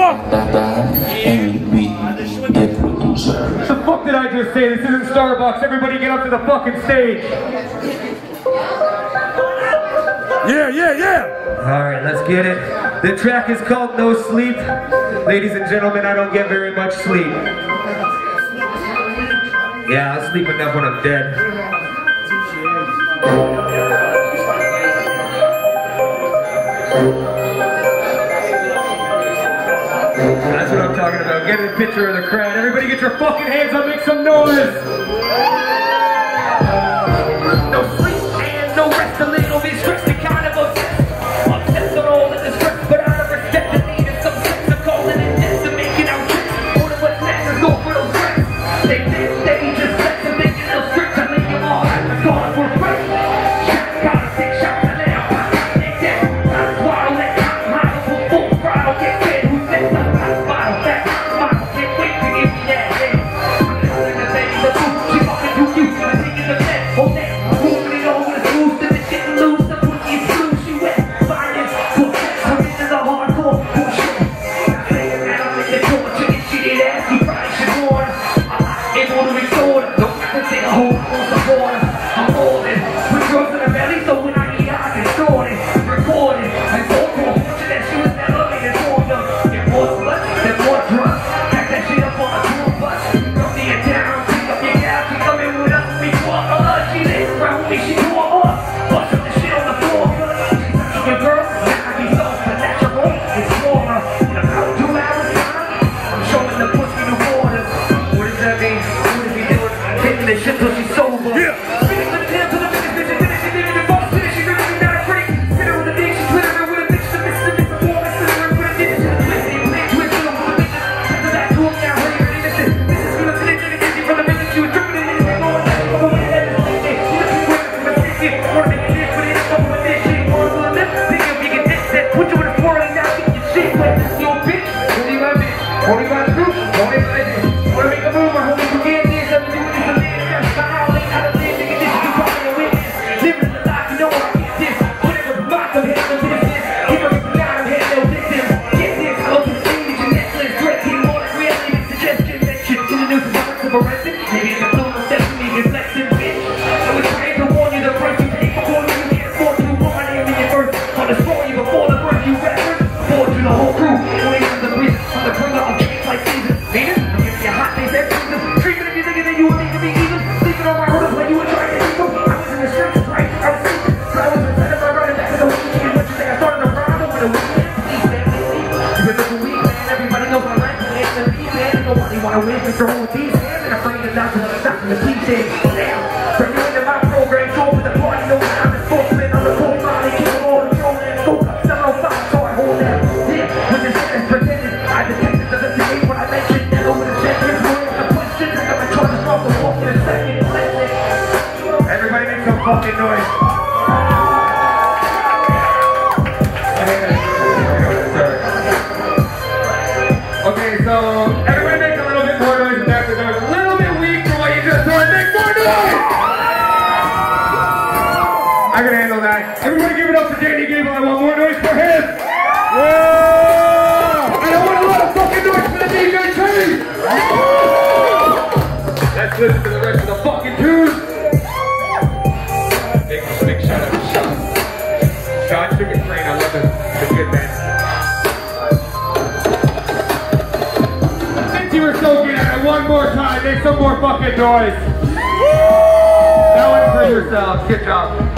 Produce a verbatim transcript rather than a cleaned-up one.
and we, the producer. What the fuck did I just say? This isn't Starbucks. Everybody get up to the fucking stage. Yeah, yeah, yeah. All right, let's get it. The track is called No Sleep. Ladies and gentlemen, I don't get very much sleep. Yeah, I'll sleep enough when I'm dead. That's what I'm talking about. Get a picture of the crowd. Everybody get your fucking hands up, make some noise! No sleep and no rest, a little bit stressed and kind of obsessed. Obsessed on all of the stress, but out of respect, the need of some sex, I'm calling it this, I'm making out tricks. All of what's next is go for those tricks. They think they just sex, I'm making those tricks, I make them all right, I'm going for a break. Shots, gotta take shots, I let out my hot neck down. Not a twaddle, that hot model for full throttle, get fed, who's next? Good job.